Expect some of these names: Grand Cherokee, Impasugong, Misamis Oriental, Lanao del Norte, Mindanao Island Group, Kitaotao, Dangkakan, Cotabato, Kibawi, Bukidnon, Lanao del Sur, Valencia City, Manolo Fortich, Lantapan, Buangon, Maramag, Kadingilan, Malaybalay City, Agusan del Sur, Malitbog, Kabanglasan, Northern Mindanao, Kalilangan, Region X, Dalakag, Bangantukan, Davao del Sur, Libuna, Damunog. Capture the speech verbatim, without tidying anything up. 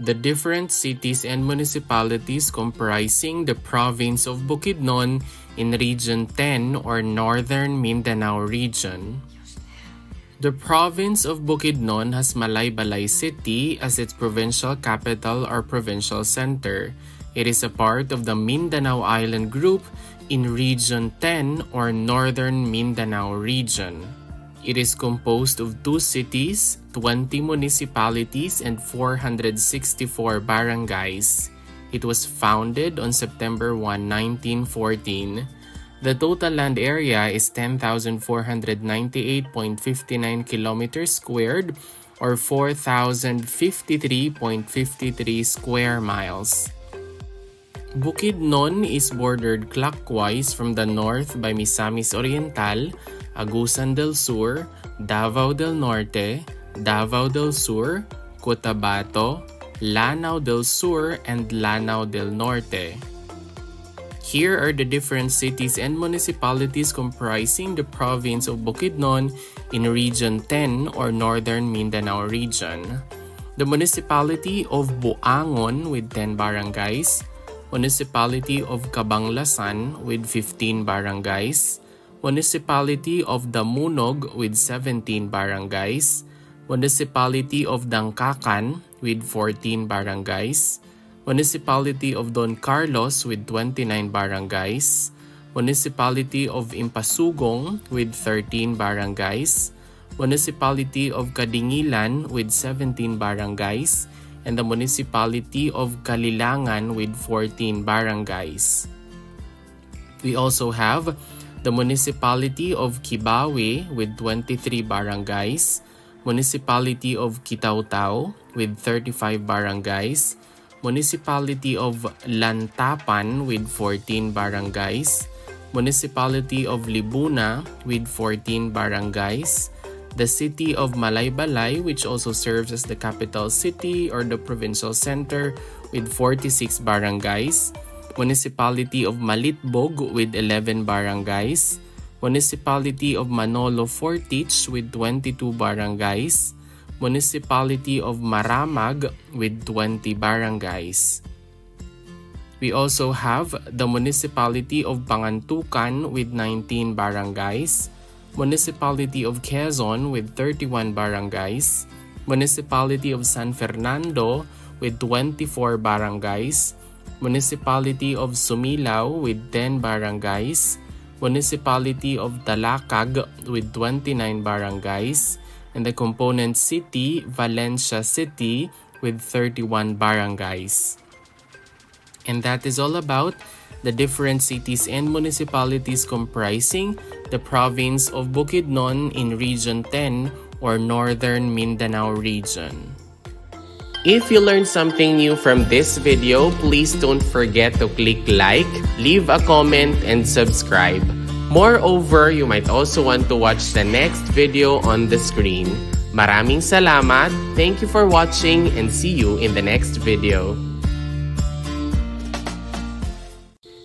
the different cities and municipalities comprising the province of Bukidnon in Region ten or Northern Mindanao region. The province of Bukidnon has Malaybalay City as its provincial capital or provincial center. It is a part of the Mindanao Island Group in Region ten or Northern Mindanao region. It is composed of two cities, twenty municipalities, and four hundred sixty-four barangays. It was founded on September first, nineteen fourteen. The total land area is ten thousand four hundred ninety-eight point five nine kilometers squared or four thousand fifty-three point five three square miles. Bukidnon is bordered clockwise from the north by Misamis Oriental, Agusan del Sur, Davao del Norte, Davao del Sur, Cotabato, Lanao del Sur, and Lanao del Norte. Here are the different cities and municipalities comprising the province of Bukidnon in Region ten or Northern Mindanao region. The municipality of Buangon with ten barangays, municipality of Kabanglasan with fifteen barangays, municipality of Damunog with seventeen barangays, municipality of Dangkakan with fourteen barangays, municipality of Don Carlos with twenty-nine barangays, municipality of Impasugong with thirteen barangays, municipality of Kadingilan with seventeen barangays, and the municipality of Kalilangan with fourteen barangays. We also have the municipality of Kibawi with twenty-three barangays, municipality of Kitaotao with thirty-five barangays, municipality of Lantapan with fourteen barangays, municipality of Libuna with fourteen barangays, the city of Malaybalay, which also serves as the capital city or the provincial center, with forty-six barangays, municipality of Malitbog with eleven barangays, municipality of Manolo Fortich with twenty-two barangays, municipality of Maramag with twenty barangays. We also have the municipality of Bangantukan with nineteen barangays, municipality of Quezon with thirty-one barangays, municipality of San Fernando with twenty-four barangays, municipality of Sumilao with ten barangays, municipality of Dalakag with twenty-nine barangays, and the component city, Valencia City, with thirty-one barangays. And that is all about the different cities and municipalities comprising the province of Bukidnon in Region ten or Northern Mindanao region. If you learned something new from this video, please don't forget to click like, leave a comment, and subscribe. Moreover, you might also want to watch the next video on the screen. Maraming salamat, thank you for watching, and see you in the next video.